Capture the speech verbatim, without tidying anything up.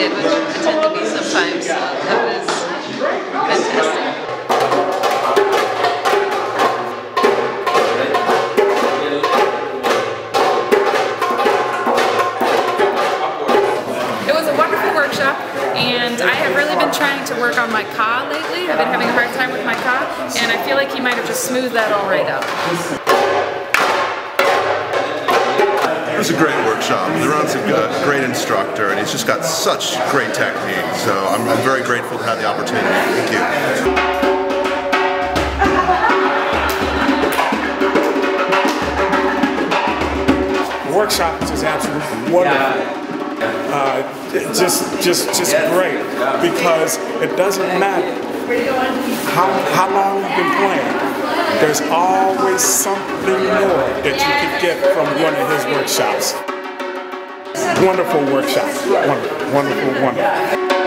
excited, which I tend to be sometimes. So that was fantastic. It was a wonderful workshop, and I have really been trying to work on my ka lately. I've been having a hard time with my ka, and I feel like he might have just smoothed that all right out. It was a great workshop. Liron's a great instructor, and he's just got such great technique. So I'm, I'm very grateful to have the opportunity. Thank you. The workshop was absolutely wonderful. Uh, just, just, just great, because it doesn't matter how how long you've been playing. There's always something more that you can get from one of his workshops. Wonderful workshop. Wonderful, wonderful, wonderful.